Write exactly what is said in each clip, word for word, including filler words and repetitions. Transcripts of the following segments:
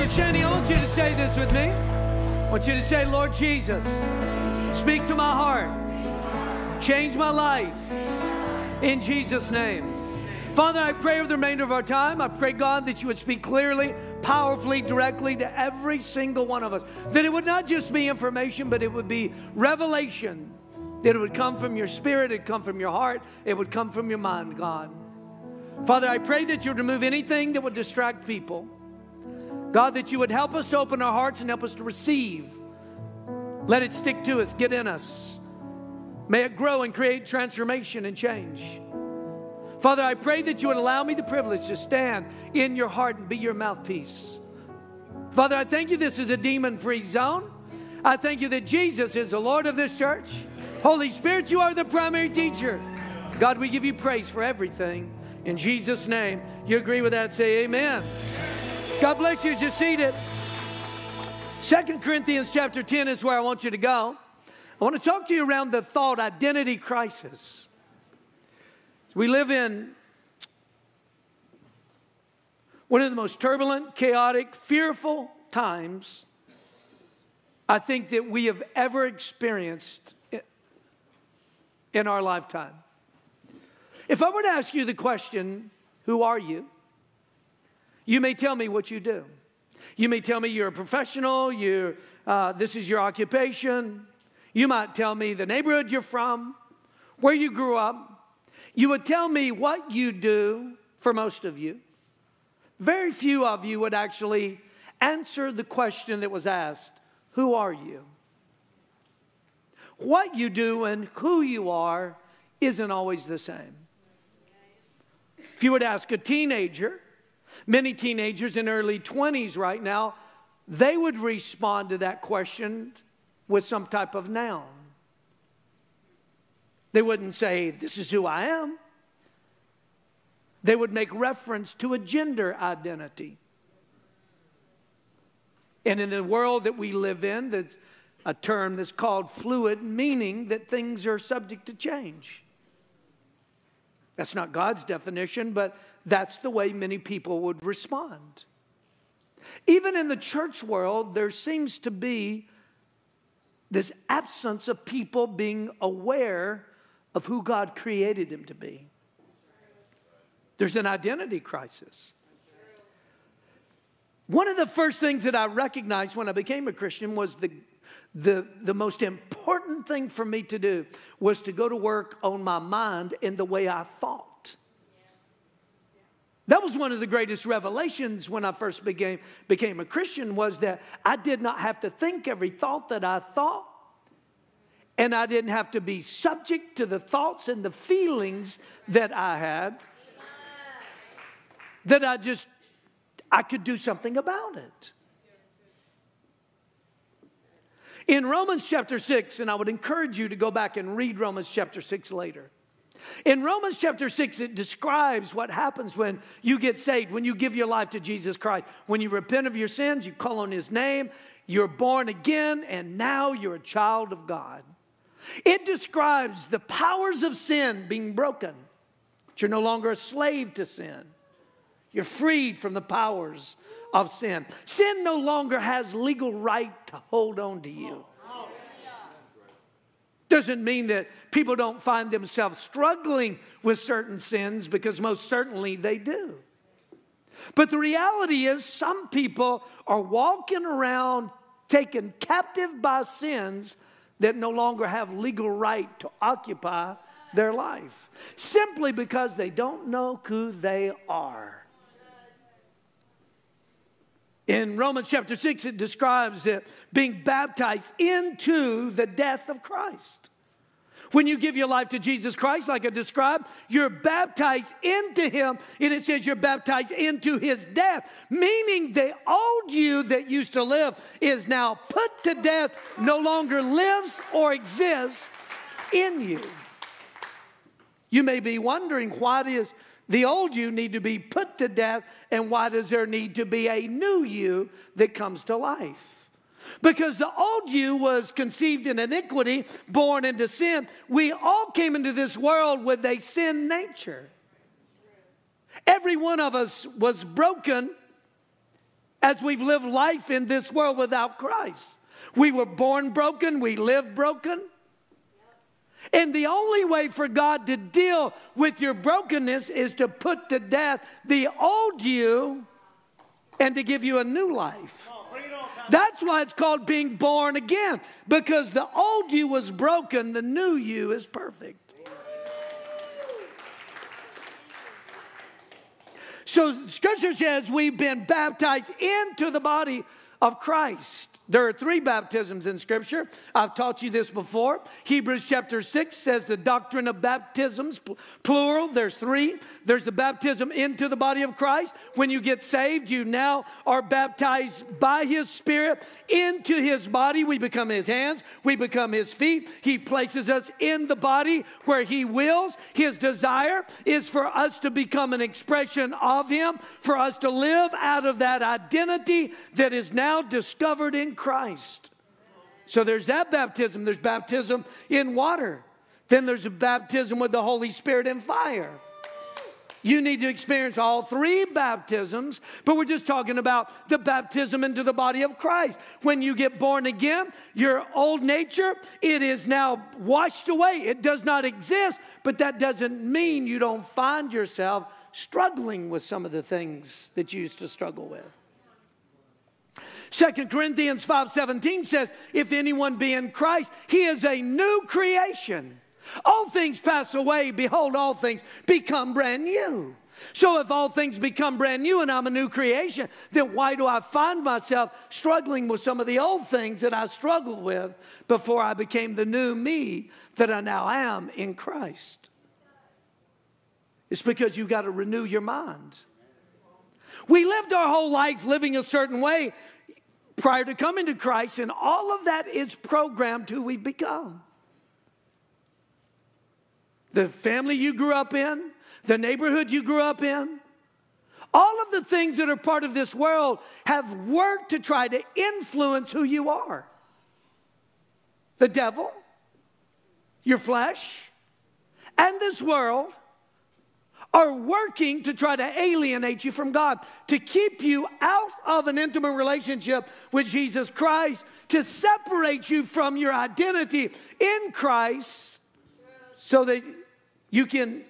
you to say, I want you to say this with me. I want you to say, Lord Jesus, speak to my heart. Change my life. In Jesus' name. Father, I pray over the remainder of our time. I pray, God, that you would speak clearly, powerfully, directly to every single one of us. That it would not just be information, but it would be revelation. That it would come from your spirit, it would come from your heart, it would come from your mind, God. Father, I pray that you would remove anything that would distract people. God, that you would help us to open our hearts and help us to receive. Let it stick to us, get in us. May it grow and create transformation and change. Father, I pray that you would allow me the privilege to stand in your heart and be your mouthpiece. Father, I thank you this is a demon-free zone. I thank you that Jesus is the Lord of this church. Holy Spirit, you are the primary teacher. God, we give you praise for everything. In Jesus' name, you agree with that, say amen. God bless you as you're seated. Second Corinthians chapter ten is where I want you to go. I want to talk to you around the thought identity crisis. We live in one of the most turbulent, chaotic, fearful times I think that we have ever experienced in our lifetime. If I were to ask you the question, who are you? You may tell me what you do. You may tell me you're a professional, you're, uh, this is your occupation. You might tell me the neighborhood you're from, where you grew up. You would tell me what you do for most of you. Very few of you would actually answer the question that was asked, who are you? What you do and who you are isn't always the same. If you would ask a teenager, many teenagers in early twenties right now, they would respond to that question with some type of noun. They wouldn't say, this is who I am. They would make reference to a gender identity. And in the world that we live in, that's a term that's called fluid, meaning that things are subject to change. That's not God's definition, but that's the way many people would respond. Even in the church world, there seems to be this absence of people being aware of who God created them to be. There's an identity crisis. One of the first things that I recognized when I became a Christian was the, the, the most important thing for me to do was to go to work on my mind and the way I thought. That was one of the greatest revelations when I first became, became a Christian was that I did not have to think every thought that I thought. And I didn't have to be subject to the thoughts and the feelings that I had. That I just, I could do something about it. In Romans chapter six, and I would encourage you to go back and read Romans chapter six later. In Romans chapter six, it describes what happens when you get saved, when you give your life to Jesus Christ. When you repent of your sins, you call on his name, you're born again, and now you're a child of God. It describes the powers of sin being broken. You're no longer a slave to sin. You're freed from the powers of sin. Sin no longer has legal right to hold on to you. Doesn't mean that people don't find themselves struggling with certain sins, because most certainly they do. But the reality is some people are walking around taken captive by sins that no longer have legal right to occupy their life, simply because they don't know who they are. In Romans chapter six, it describes it being baptized into the death of Christ. When you give your life to Jesus Christ, like I described, you're baptized into him, and it says you're baptized into his death, meaning the old you that used to live is now put to death, no longer lives or exists in you. You may be wondering, why does the old you need to be put to death, and why does there need to be a new you that comes to life? Because the old you was conceived in iniquity, born into sin. We all came into this world with a sin nature. Every one of us was broken as we've lived life in this world without Christ. We were born broken. We live broken. And the only way for God to deal with your brokenness is to put to death the old you and to give you a new life. That's why it's called being born again, because the old you was broken, the new you is perfect. So Scripture says we've been baptized into the body of Christ. There are three baptisms in Scripture. I've taught you this before. Hebrews chapter six says the doctrine of baptisms, plural, there's three. There's the baptism into the body of Christ. When you get saved, you now are baptized by His Spirit into His body. We become His hands. We become His feet. He places us in the body where He wills. His desire is for us to become an expression of Him, for us to live out of that identity that is now discovered in Christ. Christ. So there's that baptism. There's baptism in water. Then there's a baptism with the Holy Spirit and fire. You need to experience all three baptisms, but we're just talking about the baptism into the body of Christ. When you get born again, your old nature, it is now washed away. It does not exist, but that doesn't mean you don't find yourself struggling with some of the things that you used to struggle with. Second Corinthians five seventeen says, if anyone be in Christ, he is a new creation. All things pass away. Behold, all things become brand new. So if all things become brand new and I'm a new creation, then why do I find myself struggling with some of the old things that I struggled with before I became the new me that I now am in Christ? It's because you've got to renew your mind. We lived our whole life living a certain way prior to coming to Christ, and all of that is programmed who we've become. The family you grew up in, the neighborhood you grew up in, all of the things that are part of this world have worked to try to influence who you are. The devil, your flesh, and this world are working to try to alienate you from God, to keep you out of an intimate relationship with Jesus Christ, to separate you from your identity in Christ so that you can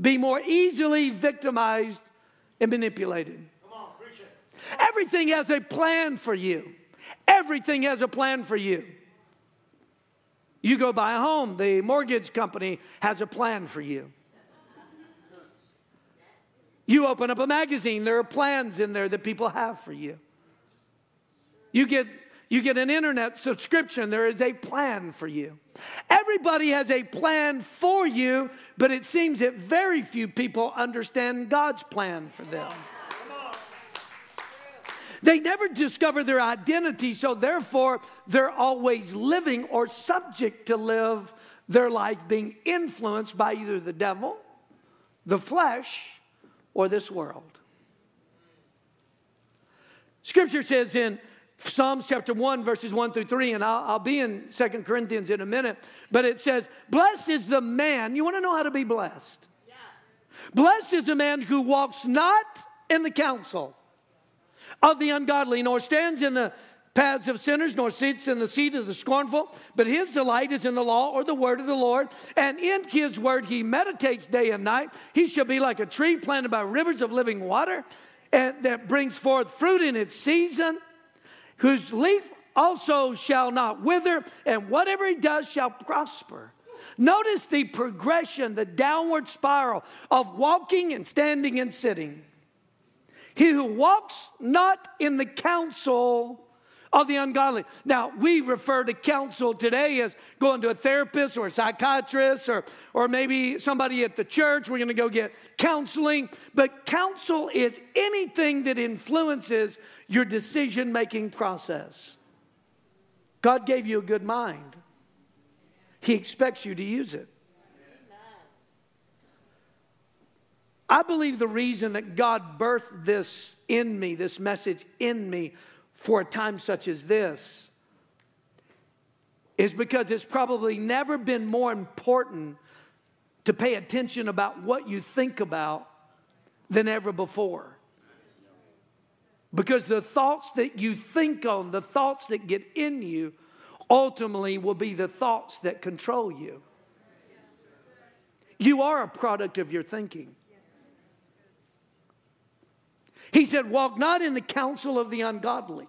be more easily victimized and manipulated. Come on, preach it. Everything has a plan for you. Everything has a plan for you. You go buy a home, the mortgage company has a plan for you. You open up a magazine, there are plans in there that people have for you. You get, you get an internet subscription, there is a plan for you. Everybody has a plan for you, but it seems that very few people understand God's plan for them. They never discover their identity, so therefore they're always living or subject to live their life being influenced by either the devil, the flesh, or this world. Scripture says in Psalms chapter one, verses one through three, and I'll, I'll be in Second Corinthians in a minute, but it says, blessed is the man. You want to know how to be blessed? Yeah. Blessed is the man who walks not in the counsel of the ungodly, nor stands in the paths of sinners, nor sits in the seat of the scornful, but his delight is in the law or the word of the Lord, and in his word he meditates day and night. He shall be like a tree planted by rivers of living water, and that brings forth fruit in its season, whose leaf also shall not wither, and whatever he does shall prosper. Notice the progression, the downward spiral of walking and standing and sitting. He who walks not in the counsel of the ungodly. Now, we refer to counsel today as going to a therapist or a psychiatrist or, or maybe somebody at the church. We're going to go get counseling. But counsel is anything that influences your decision-making process. God gave you a good mind. He expects you to use it. I believe the reason that God birthed this in me, this message in me, for a time such as this, is because it's probably never been more important to pay attention about what you think about than ever before. Because the thoughts that you think on, the thoughts that get in you, ultimately will be the thoughts that control you. You are a product of your thinking. He said, walk not in the counsel of the ungodly.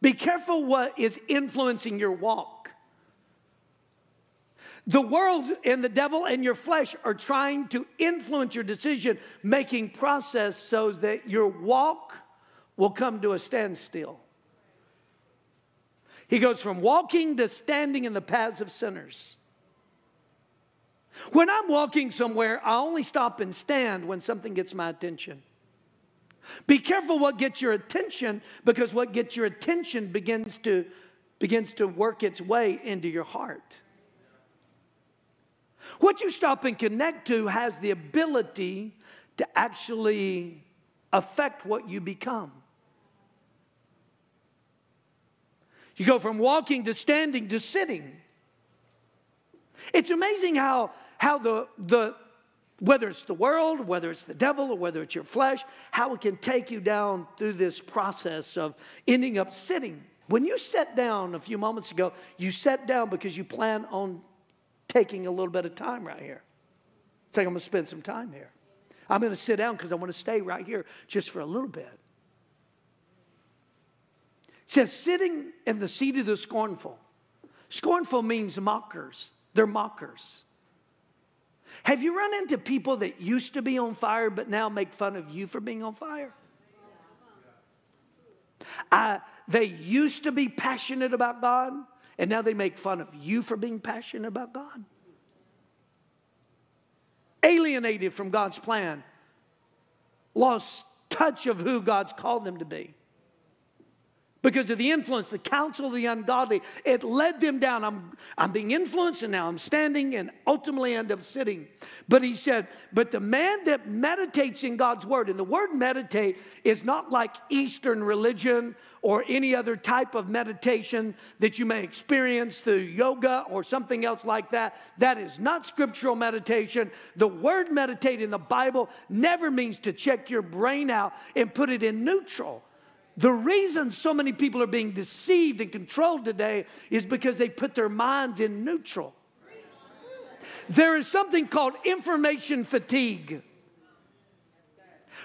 Be careful what is influencing your walk. The world and the devil and your flesh are trying to influence your decision-making process so that your walk will come to a standstill. He goes from walking to standing in the paths of sinners. When I'm walking somewhere, I only stop and stand when something gets my attention. Be careful what gets your attention, because what gets your attention begins to, begins to work its way into your heart. What you stop and connect to has the ability to actually affect what you become. You go from walking to standing to sitting. It's amazing how, how the, the, whether it's the world, whether it's the devil, or whether it's your flesh, how it can take you down through this process of ending up sitting. When you sat down a few moments ago, you sat down because you plan on taking a little bit of time right here. It's like, I'm going to spend some time here. I'm going to sit down because I want to stay right here just for a little bit. It says, sitting in the seat of the scornful. Scornful means mockers. They're mockers. Have you run into people that used to be on fire but now make fun of you for being on fire? Uh, they used to be passionate about God and now they make fun of you for being passionate about God. Alienated from God's plan. Lost touch of who God's called them to be. Because of the influence, the counsel of the ungodly, it led them down. I'm, I'm being influenced and now I'm standing and ultimately end up sitting. But he said, but the man that meditates in God's word, and the word meditate is not like Eastern religion or any other type of meditation that you may experience through yoga or something else like that. That is not scriptural meditation. The word meditate in the Bible never means to check your brain out and put it in neutral. The reason so many people are being deceived and controlled today is because they put their minds in neutral. There is something called information fatigue.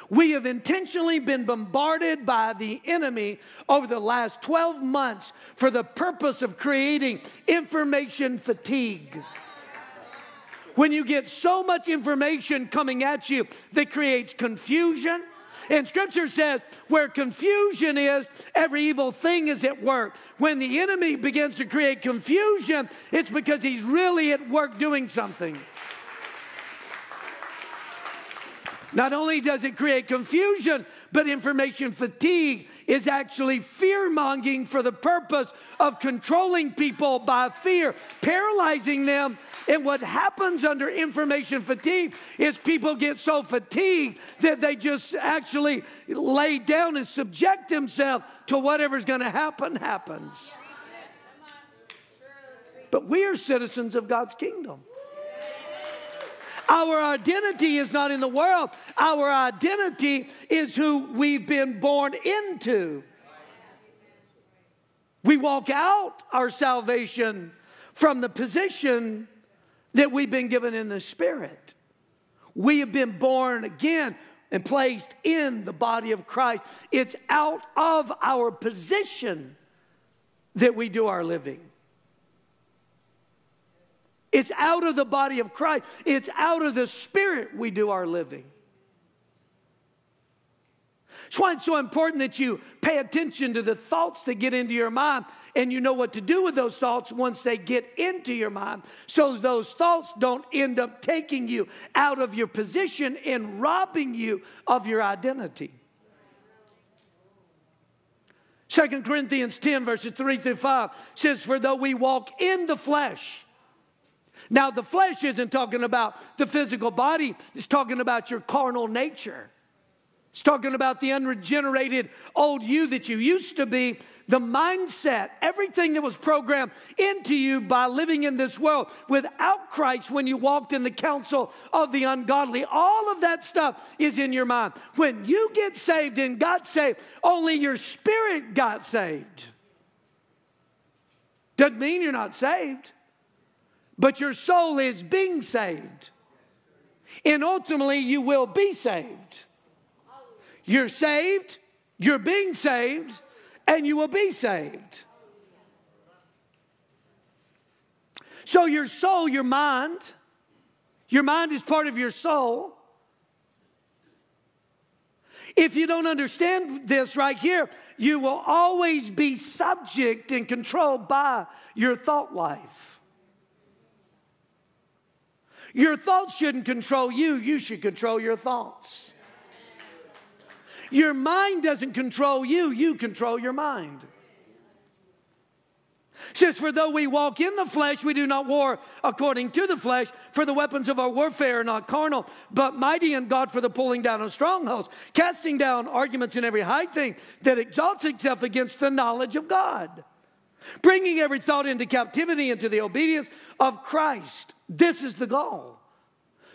We have intentionally been bombarded by the enemy over the last twelve months for the purpose of creating information fatigue. When you get so much information coming at you that creates confusion. And Scripture says, where confusion is, every evil thing is at work. When the enemy begins to create confusion, it's because he's really at work doing something. Not only does it create confusion, but information fatigue is actually fear-mongering for the purpose of controlling people by fear, paralyzing them. And what happens under information fatigue is people get so fatigued that they just actually lay down and subject themselves to whatever's going to happen, happens. But we are citizens of God's kingdom. Our identity is not in the world. Our identity is who we've been born into. We walk out our salvation from the position that we've been given in the Spirit. We have been born again and placed in the body of Christ. It's out of our position that we do our living. It's out of the body of Christ. It's out of the Spirit we do our living. That's why it's so important that you pay attention to the thoughts that get into your mind, and you know what to do with those thoughts once they get into your mind, so those thoughts don't end up taking you out of your position and robbing you of your identity. Second Corinthians ten, verses three through five says, for though we walk in the flesh. Now, the flesh isn't talking about the physical body. It's talking about your carnal nature. It's talking about the unregenerated old you that you used to be, the mindset, everything that was programmed into you by living in this world without Christ when you walked in the counsel of the ungodly. All of that stuff is in your mind. When you get saved and got saved, only your spirit got saved. Doesn't mean you're not saved, but your soul is being saved. And ultimately, you will be saved. You're saved, you're being saved, and you will be saved. So your soul, your mind, your mind is part of your soul. If you don't understand this right here, you will always be subject and controlled by your thought life. Your thoughts shouldn't control you. You should control your thoughts. Your mind doesn't control you. You control your mind. Since for though we walk in the flesh, we do not war according to the flesh, for the weapons of our warfare are not carnal, but mighty in God for the pulling down of strongholds, casting down arguments and every high thing that exalts itself against the knowledge of God, bringing every thought into captivity, into the obedience of Christ. This is the goal,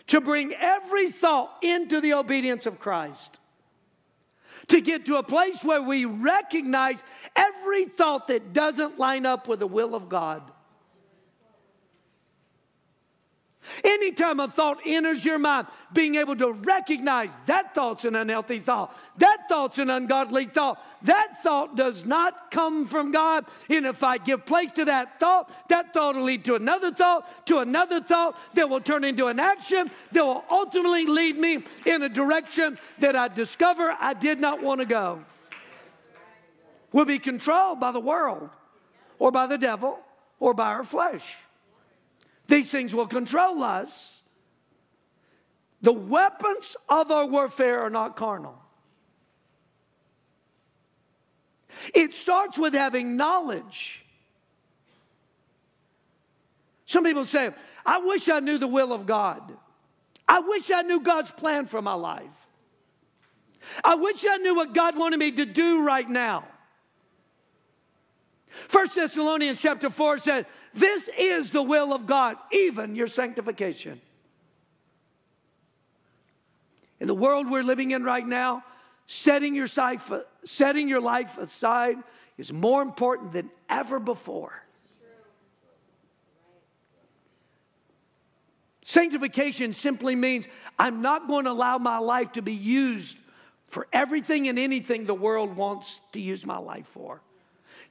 to bring every thought into the obedience of Christ. To get to a place where we recognize every thought that doesn't line up with the will of God. Anytime a thought enters your mind, being able to recognize that thought's an unhealthy thought, that thought's an ungodly thought, that thought does not come from God. And if I give place to that thought, that thought will lead to another thought, to another thought that will turn into an action that will ultimately lead me in a direction that I discover I did not want to go. We'll be controlled by the world or by the devil or by our flesh. These things will control us. The weapons of our warfare are not carnal. It starts with having knowledge. Some people say, I wish I knew the will of God. I wish I knew God's plan for my life. I wish I knew what God wanted me to do right now. First Thessalonians chapter four says, this is the will of God, even your sanctification. In the world we're living in right now, setting your, setting your life aside is more important than ever before. Sanctification simply means I'm not going to allow my life to be used for everything and anything the world wants to use my life for.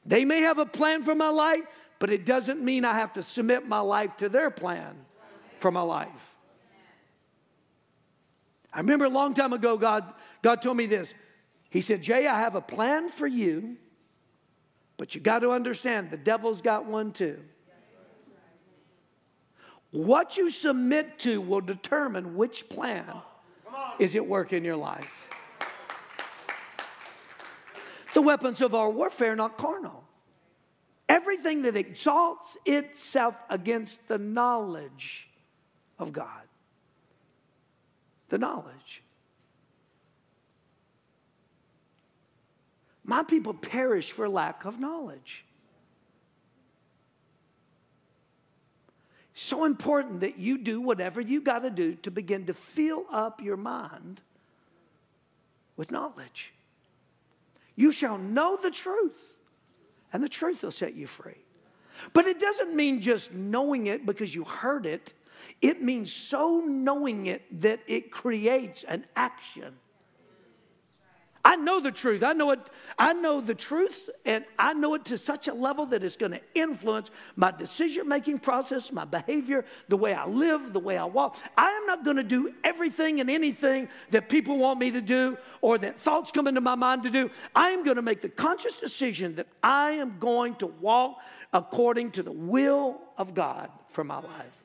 They may have a plan for my life, but it doesn't mean I have to submit my life to their plan for my life. I remember a long time ago, God, God told me this. He said, Jay, I have a plan for you, but you got to understand the devil's got one too. What you submit to will determine which plan is at work in your life. The weapons of our warfare are not carnal. Everything that exalts itself against the knowledge of God. The knowledge. My people perish for lack of knowledge. It's so important that you do whatever you got to do to begin to fill up your mind with knowledge. You shall know the truth, and the truth will set you free. But it doesn't mean just knowing it because you heard it. It means so knowing it that it creates an action. I know the truth. I know it. I know the truth, and I know it to such a level that it's going to influence my decision-making process, my behavior, the way I live, the way I walk. I am not going to do everything and anything that people want me to do or that thoughts come into my mind to do. I am going to make the conscious decision that I am going to walk according to the will of God for my life.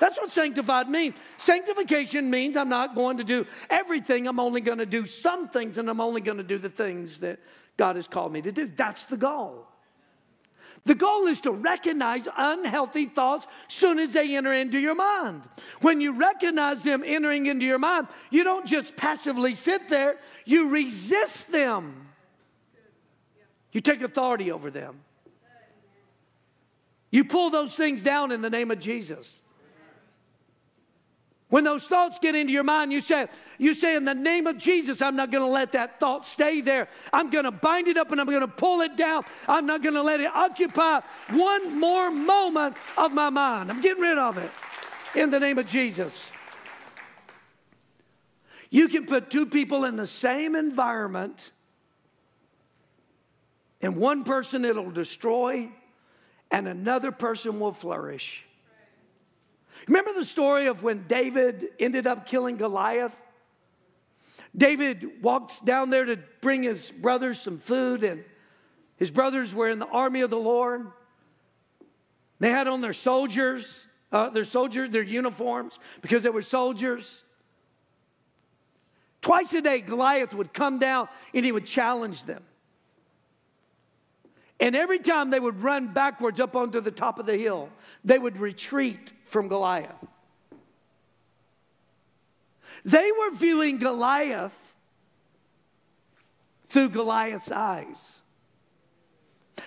That's what sanctified means. Sanctification means I'm not going to do everything. I'm only going to do some things, and I'm only going to do the things that God has called me to do. That's the goal. The goal is to recognize unhealthy thoughts soon as they enter into your mind. When you recognize them entering into your mind, you don't just passively sit there. You resist them. You take authority over them. You pull those things down in the name of Jesus. When those thoughts get into your mind, you say, you say, in the name of Jesus, I'm not going to let that thought stay there. I'm going to bind it up and I'm going to pull it down. I'm not going to let it occupy one more moment of my mind. I'm getting rid of it in the name of Jesus. You can put two people in the same environment, and one person it'll destroy and another person will flourish. Remember the story of when David ended up killing Goliath? David walks down there to bring his brothers some food, and his brothers were in the army of the Lord. They had on their soldiers, uh, their soldier, their uniforms, because they were soldiers. Twice a day, Goliath would come down and he would challenge them. And every time they would run backwards up onto the top of the hill, they would retreat from Goliath. They were viewing Goliath through Goliath's eyes.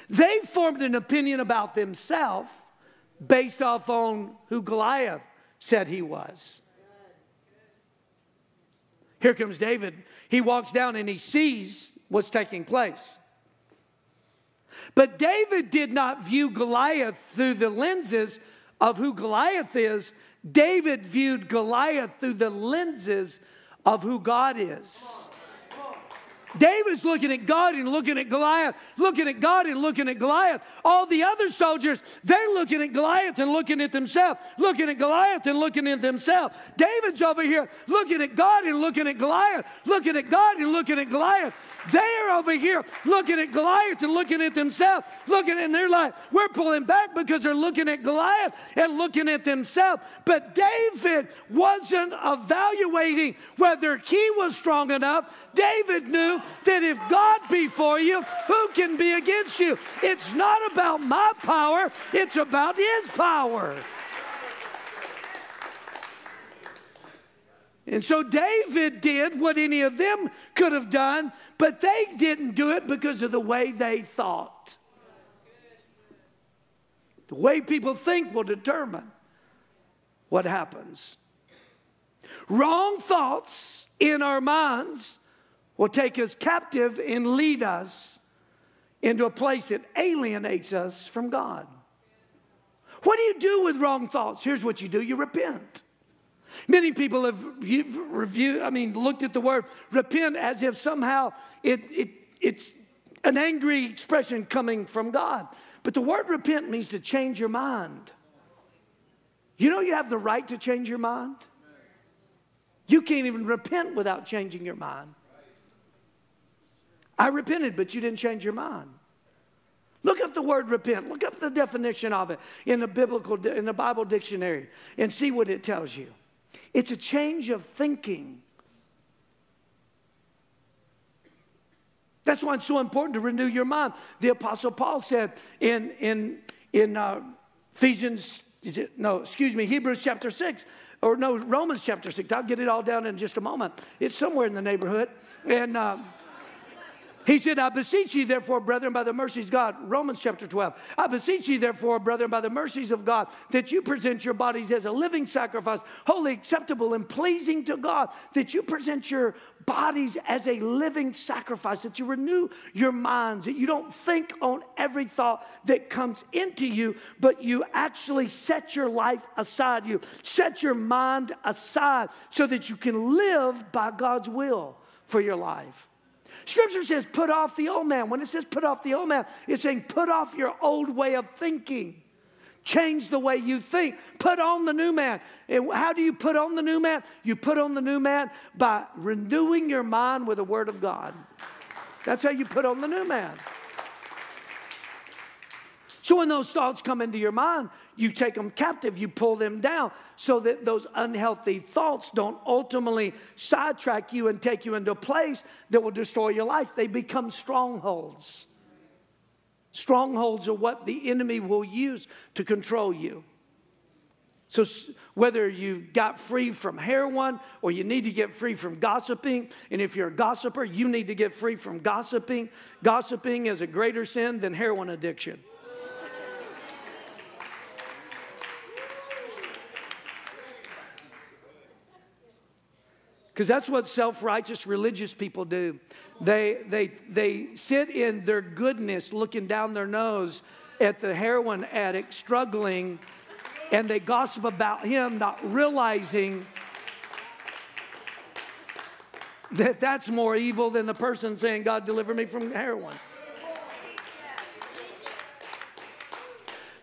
They formed an opinion about themselves based off on who Goliath said he was. Here comes David. He walks down and he sees what's taking place. But David did not view Goliath through the lenses of who Goliath is. David viewed Goliath through the lenses of who God is. David's looking at God and looking at Goliath, looking at God and looking at Goliath. All the other soldiers, they're looking at Goliath and looking at themselves, looking at Goliath and looking at themselves. David's over here looking at God and looking at Goliath, looking at God and looking at Goliath. They're over here looking at Goliath and looking at themselves, looking in their life. We're pulling back because they're looking at Goliath and looking at themselves. But David wasn't evaluating whether he was strong enough. David knew that if God be for you, who can be against you? It's not about my power, it's about His power. And so David did what any of them could have done, but they didn't do it because of the way they thought. The way people think will determine what happens. Wrong thoughts in our minds will take us captive and lead us into a place that alienates us from God. What do you do with wrong thoughts? Here's what you do. You repent. Many people have reviewed, I mean, looked at the word repent as if somehow it, it, it's an angry expression coming from God. But the word repent means to change your mind. You know you have the right to change your mind? You can't even repent without changing your mind. I repented, but you didn't change your mind. Look up the word repent. Look up the definition of it in the biblical, in the Bible dictionary, and see what it tells you. It's a change of thinking. That's why it's so important to renew your mind. The Apostle Paul said in in in uh, Ephesians, is it no? Excuse me, Hebrews chapter six. Or no, Romans chapter six. I'll get it all down in just a moment. It's somewhere in the neighborhood, and. Uh, He said, I beseech you, therefore, brethren, by the mercies of God. Romans chapter twelve. I beseech you, therefore, brethren, by the mercies of God, that you present your bodies as a living sacrifice, holy, acceptable, and pleasing to God. That you present your bodies as a living sacrifice, that you renew your minds, that you don't think on every thought that comes into you, but you actually set your life aside. You set your mind aside so that you can live by God's will for your life. Scripture says, put off the old man. When it says put off the old man, it's saying put off your old way of thinking. Change the way you think. Put on the new man. And how do you put on the new man? You put on the new man by renewing your mind with the word of God. That's how you put on the new man. So when those thoughts come into your mind, you take them captive, you pull them down so that those unhealthy thoughts don't ultimately sidetrack you and take you into a place that will destroy your life. They become strongholds. Strongholds are what the enemy will use to control you. So whether you got free from heroin or you need to get free from gossiping, and if you're a gossiper, you need to get free from gossiping. Gossiping is a greater sin than heroin addiction. Because that's what self-righteous religious people do. They, they, they sit in their goodness looking down their nose at the heroin addict struggling, and they gossip about him, not realizing that that's more evil than the person saying, God, deliver me from heroin.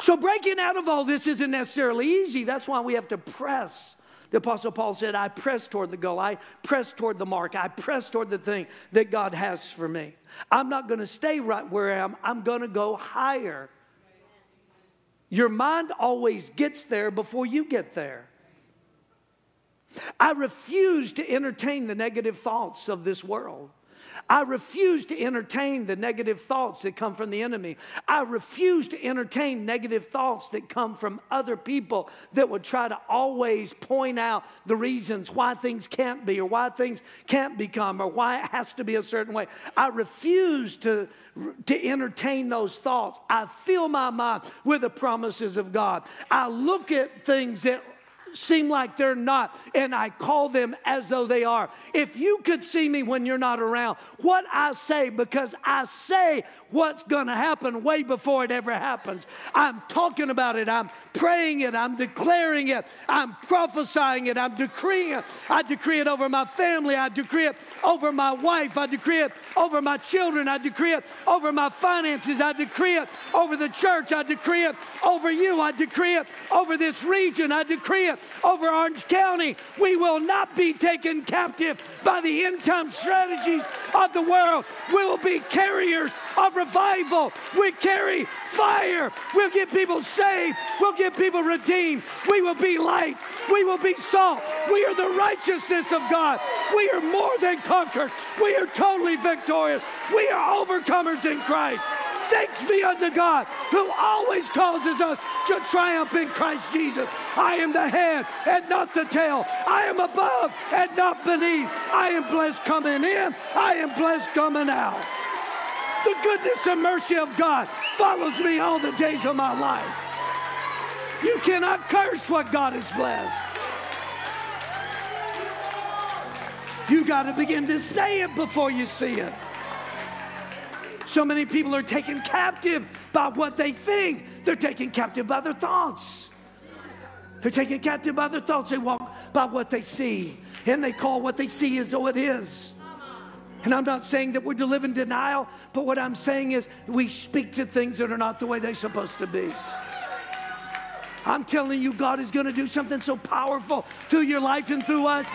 So breaking out of all this isn't necessarily easy. That's why we have to press. The Apostle Paul said, I press toward the goal. I press toward the mark. I press toward the thing that God has for me. I'm not going to stay right where I am. I'm going to go higher. Your mind always gets there before you get there. I refuse to entertain the negative thoughts of this world. I refuse to entertain the negative thoughts that come from the enemy. I refuse to entertain negative thoughts that come from other people that would try to always point out the reasons why things can't be or why things can't become or why it has to be a certain way. I refuse to, to entertain those thoughts. I fill my mind with the promises of God. I look at things that seem like they're not, and I call them as though they are. If you could see me when you're not around, what I say, because I say what's going to happen way before it ever happens. I'm talking about it. I'm praying it. I'm declaring it. I'm prophesying it. I'm decreeing it. I decree it over my family. I decree it over my wife. I decree it over my children. I decree it over my finances. I decree it over the church. I decree it over you. I decree it over this region. I decree it over Orange County. We will not be taken captive by the end time strategies of the world. We will be carriers of revival. We carry fire. We'll get people saved. We'll get people redeemed. We will be light. We will be salt. We are the righteousness of God. We are more than conquerors. We are totally victorious. We are overcomers in Christ. Thanks be unto God, who always causes us to triumph in Christ Jesus. I am the head and not the tail. I am above and not beneath. I am blessed coming in. I am blessed coming out. The goodness and mercy of God follows me all the days of my life. You cannot curse what God has blessed. You got to begin to say it before you see it. So many people are taken captive by what they think. They're taken captive by their thoughts. They're taken captive by their thoughts. They walk by what they see, and they call what they see as though it is. And I'm not saying that we're to live in denial, but what I'm saying is we speak to things that are not the way they're supposed to be. I'm telling you, God is going to do something so powerful through your life and through us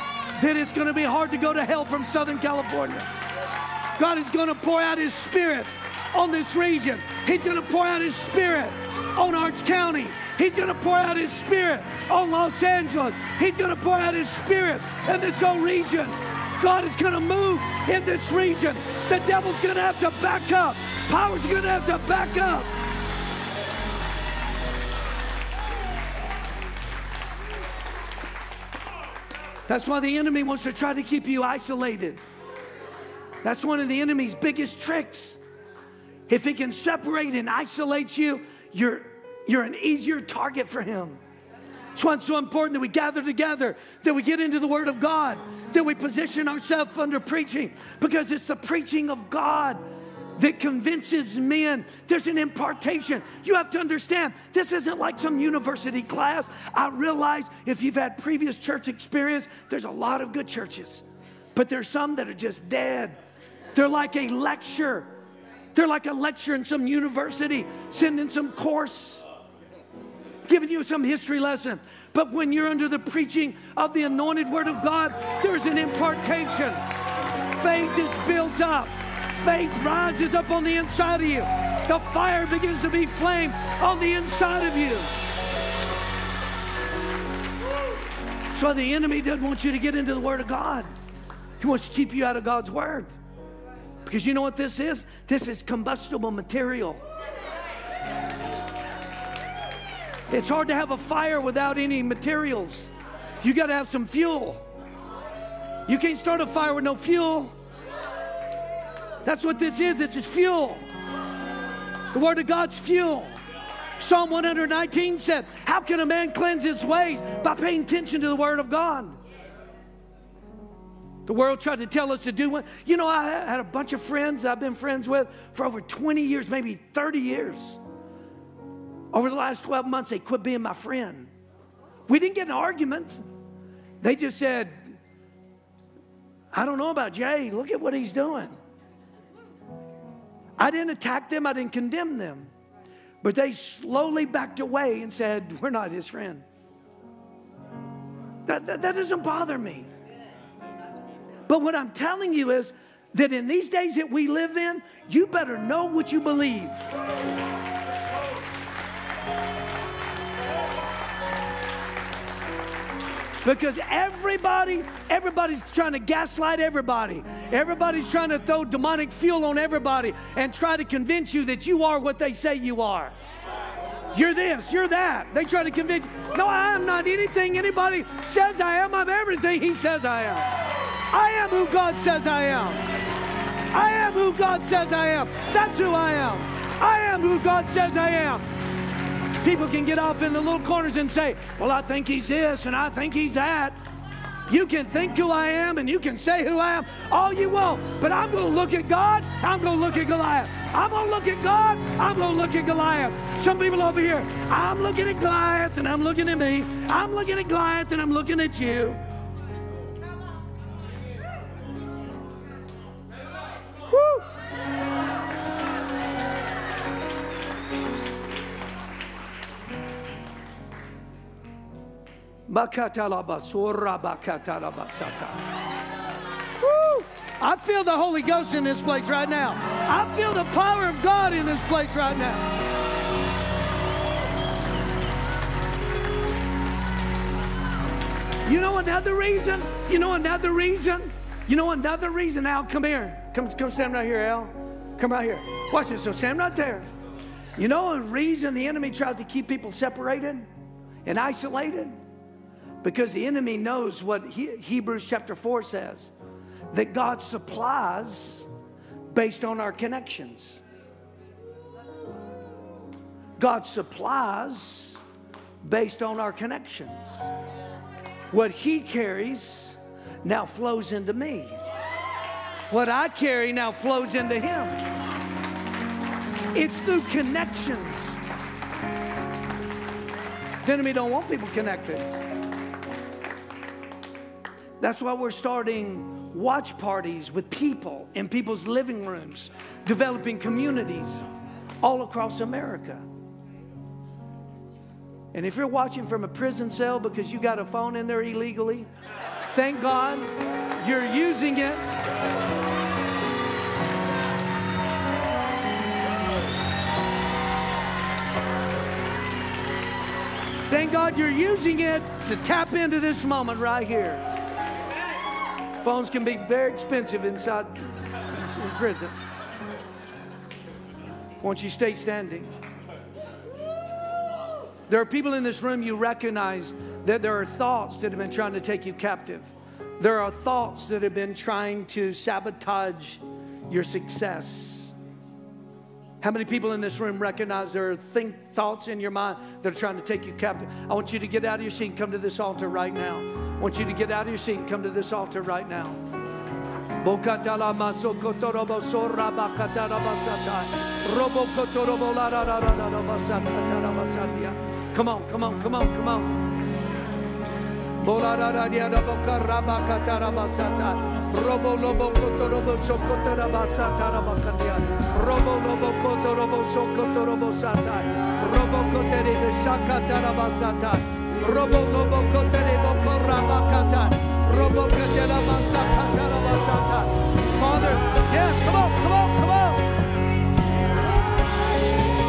that it's going to be hard to go to hell from Southern California. God is going to pour out His Spirit on this region. He's going to pour out His Spirit on Orange County. He's going to pour out His Spirit on Los Angeles. He's going to pour out His Spirit in this whole region. God is going to move in this region. The devil's going to have to back up. Power's going to have to back up. That's why the enemy wants to try to keep you isolated. That's one of the enemy's biggest tricks. If he can separate and isolate you, you're, you're an easier target for him. That's why it's so important that we gather together, that we get into the Word of God, that we position ourselves under preaching, because it's the preaching of God that convinces men. There's an impartation. You have to understand, this isn't like some university class. I realize if you've had previous church experience, there's a lot of good churches, but there's some that are just dead. They're like a lecture. They're like a lecture in some university, sending some course, giving you some history lesson. But when you're under the preaching of the anointed Word of God, there's an impartation. Faith is built up. Faith rises up on the inside of you. The fire begins to be flamed on the inside of you. So the enemy doesn't want you to get into the Word of God. He wants to keep you out of God's Word. Because you know what this is? This is combustible material. It's hard to have a fire without any materials. You got to have some fuel. You can't start a fire with no fuel. That's what this is. This is fuel. The Word of God's fuel. Psalm one nineteen said, how can a man cleanse his ways? By paying attention to the Word of God. The world tried to tell us to do one. You know, I had a bunch of friends that I've been friends with for over twenty years, maybe thirty years. Over the last twelve months, they quit being my friend. We didn't get in arguments. They just said, I don't know about Jay. Look at what he's doing. I didn't attack them. I didn't condemn them. But they slowly backed away and said, we're not his friend. That, that, that doesn't bother me. But what I'm telling you is that in these days that we live in, you better know what you believe. Because everybody, everybody's trying to gaslight everybody. Everybody's trying to throw demonic fuel on everybody and try to convince you that you are what they say you are. You're this, you're that. They try to convince you. No, I am not anything anybody says I am. I'm everything He says I am. I am who God says I am. I am who God says I am. That's who I am. I am who God says I am. People can get off in the little corners and say, well, I think he's this and I think he's that. You can think who I am and you can say who I am all you want, but I'm going to look at God, I'm going to look at Goliath. I'm going to look at God, I'm going to look at Goliath. Some people over here, I'm looking at Goliath and I'm looking at me. I'm looking at Goliath and I'm looking at you. Woo! Woo! I feel the Holy Ghost in this place right now. I feel the power of God in this place right now. You know another reason? You know another reason? You know another reason? Al, come here. Come, come stand right here, Al. Come right here. Watch this. So stand right there. You know a reason the enemy tries to keep people separated and isolated? Because the enemy knows what he, Hebrews chapter four says, that God supplies based on our connections. God supplies based on our connections. What He carries now flows into me. What I carry now flows into Him. It's through connections. The enemy don't want people connected. That's why we're starting watch parties with people in people's living rooms, developing communities all across America. And if you're watching from a prison cell because you got a phone in there illegally, thank God you're using it. Thank God you're using it to tap into this moment right here. Phones can be very expensive inside in prison. Won't you stay standing? There are people in this room you recognize that there are thoughts that have been trying to take you captive. There are thoughts that have been trying to sabotage your success. How many people in this room recognize there are think thoughts in your mind that are trying to take you captive? I want you to get out of your seat and come to this altar right now. I want you to get out of your seat and come to this altar right now. Come on, come on, come on, come on. Robo robo kotere boko rabakata. Robo katela masakata rabasata. Father, yeah, come on, come on, come on.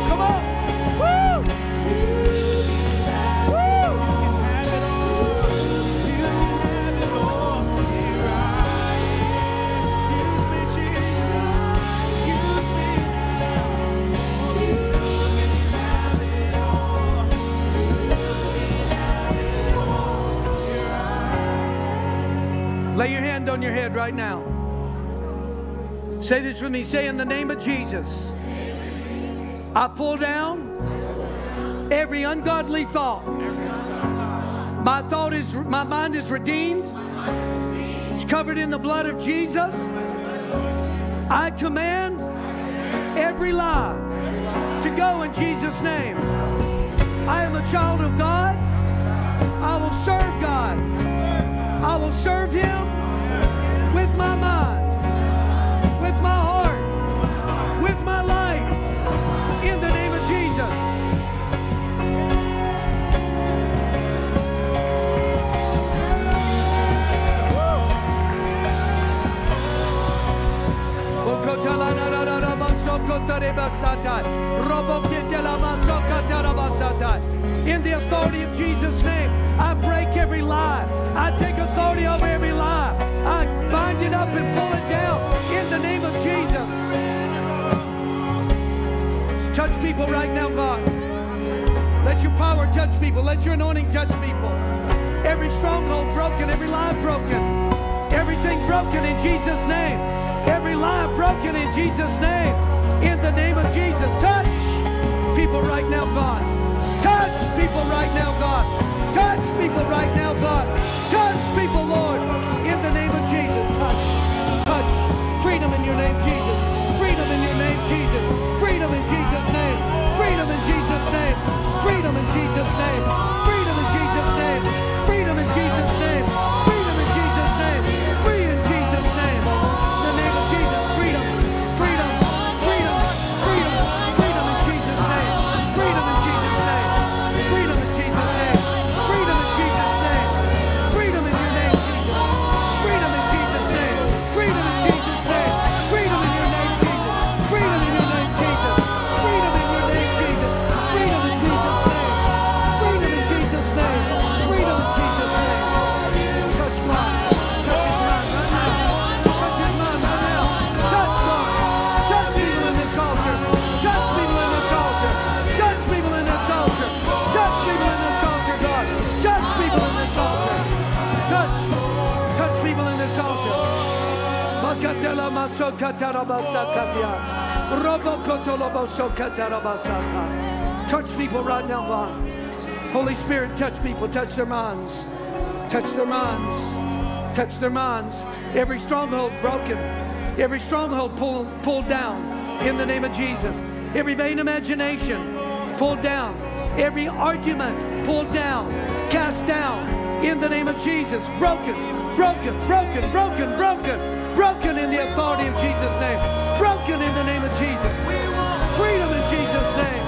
Come on. Woo! Woo! You have it all. You can have it all. Here I am. Use me, Jesus. hand on your head right now. Say this with me. Say, in the name of Jesus, I pull down every ungodly thought. My thought is, my mind is redeemed. It's covered in the blood of Jesus. I command every lie to go in Jesus' name. I am a child of God. I will serve God. I will serve Him with my mind, with my heart, with my life, in the name of Jesus. In the authority of Jesus' name, I break every lie. I take authority over every lie. I bind it up and pull it down in the name of Jesus. Touch people right now, God. Let your power touch people. Let your anointing touch people. Every stronghold broken, every lie broken. Everything broken in Jesus' name. Every lie broken in Jesus' name. In the name of Jesus, touch people right now, God. Touch people right now, God. Touch people right now, God. Touch people, Lord. In the name of Jesus, touch. Touch. Freedom in your name, Jesus. Freedom in your name, Jesus. Freedom in Jesus' name. Freedom in Jesus' name. Freedom in Jesus' name. Freedom in Jesus' name. Freedom in Jesus' name. Freedom in Jesus' name. Free in Jesus' name. In the name of Jesus, freedom. Freedom. Touch people right now, God. Holy Spirit, touch people. Touch their minds. Touch their minds. Touch their minds. Every stronghold broken. Every stronghold pull, pulled down in the name of Jesus. Every vain imagination pulled down. Every argument pulled down. Cast down in the name of Jesus. Broken. Broken. Broken. Broken. Broken. Broken in the authority of Jesus' name. Broken in the name of Jesus. Freedom in Jesus' name.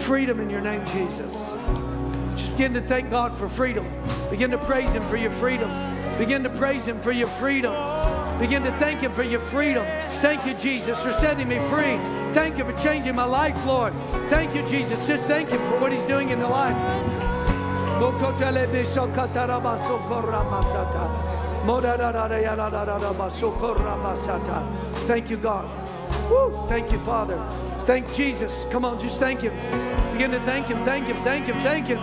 Freedom in your name, Jesus. Begin to thank God for freedom. Begin to praise Him for your freedom. Begin to praise Him for your freedom. Begin to thank Him for your freedom. Thank you, Jesus, for setting me free. Thank you for changing my life, Lord. Thank you, Jesus. Just thank Him for what He's doing in your life. Thank you, God. Woo. Thank you, Father. Thank Jesus. Come on, just thank Him. Begin to thank Him, thank Him, thank Him, thank Him.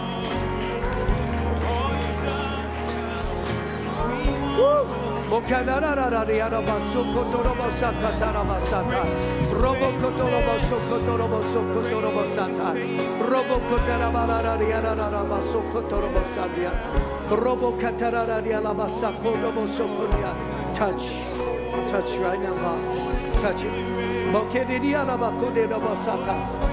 Touch, touch right now, God. Touch it.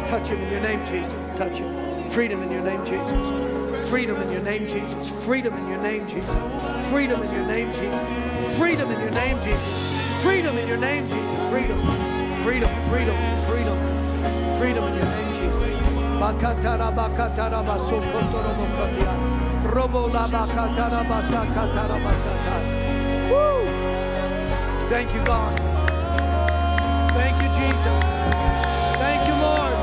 Touch Him in your name, Jesus. Touch Him. Freedom in your name, Jesus. Freedom in your name, Jesus. Freedom in your name, Jesus. Freedom in your name, Jesus. Freedom in your name, Jesus. Freedom in your name, Jesus. Freedom. Freedom. Freedom. Freedom. Freedom in your name, Jesus. Bakatara bakatara baso kotoromo katia. Robo la bakatara basakatara basata. Woo! Thank you, God. Thank you, Jesus. Thank you, Lord.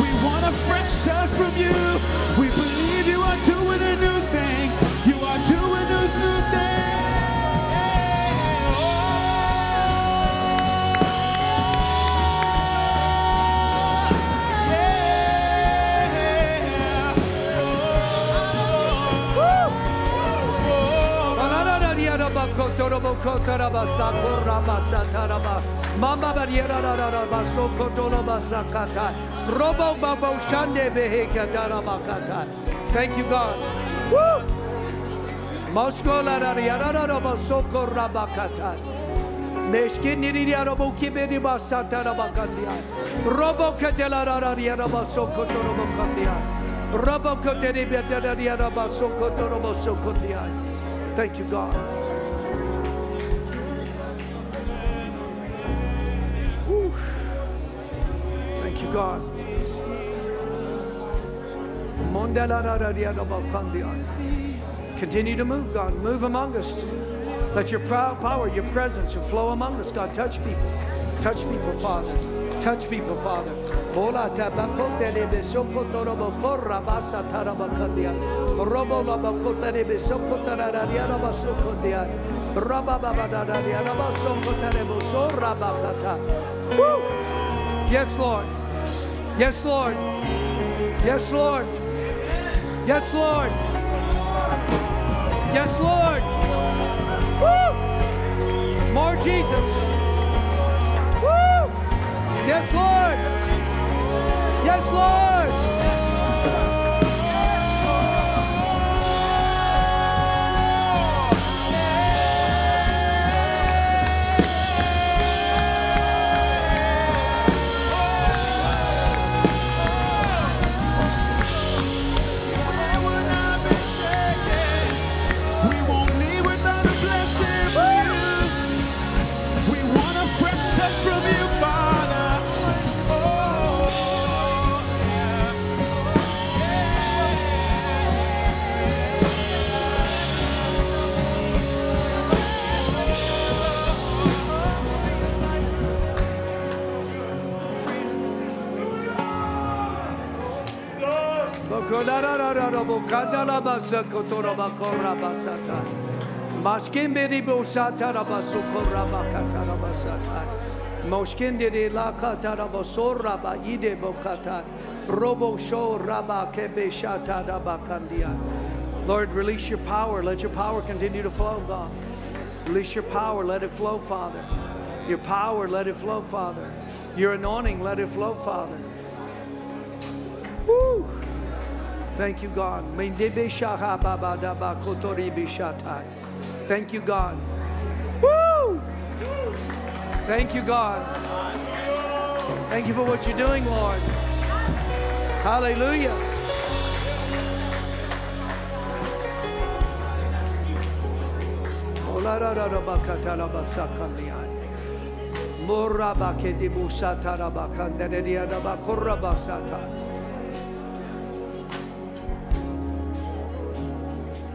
We want a fresh start from you. We believe you are doing a new thing. You are doing a new thing. Mama Bariera Rabaso Kotola Basakata, Robo Babo Shande Beheka Darabakata. Thank you, God. Woo! Moscola Rariara Rabasoko Rabakata. Neshkiniriya Robokibedi Basata Rabakandia. Robo Katela Rariara Basoko Torobokandia. Robo Kateribia Rariara Basoko Torobosokondia. Thank you, God. God. Continue to move, God. Move among us. Let your power, your presence, your flow among us, God. Touch people. Touch people, Father. Touch people, Father. Yes, Lord. Yes, Lord. Yes, Lord. Yes, Lord. Yes, Lord. Woo! More Jesus. Woo! Yes, Lord. Yes, Lord. Lord, release your power. Let your power continue to flow, God. Release your power. Let it flow, Father. Your power, let it flow, Father. Your anointing, let it flow, Father. Woo! Thank you, God. Thank you, God. Woo! Thank you, God. Thank you for what you're doing, Lord. Hallelujah.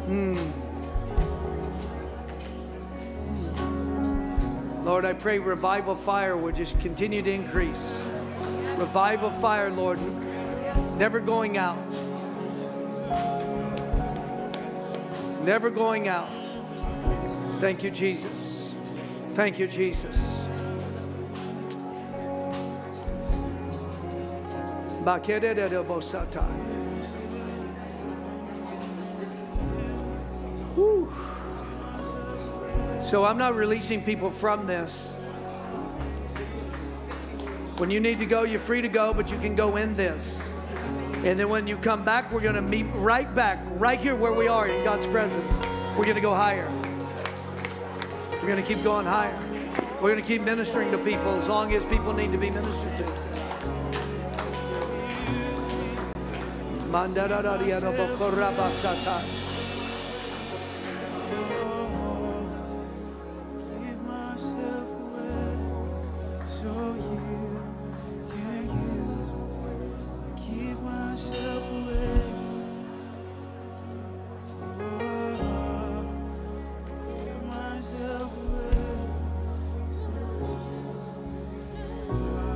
Mm. Lord, I pray revival fire would just continue to increase. Revival fire, Lord, never going out. Never going out. Thank you, Jesus. Thank you, Jesus. Whew. So I'm not releasing people from this. When you need to go, you're free to go, but you can go in this. And then when you come back, we're going to meet right back, right here where we are in God's presence. We're going to go higher. We're going to keep going higher. We're going to keep ministering to people as long as people need to be ministered to. Thank you.